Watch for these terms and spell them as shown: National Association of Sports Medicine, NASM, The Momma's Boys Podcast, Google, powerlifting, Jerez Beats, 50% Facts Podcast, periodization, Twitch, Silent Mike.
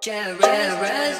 Jerez.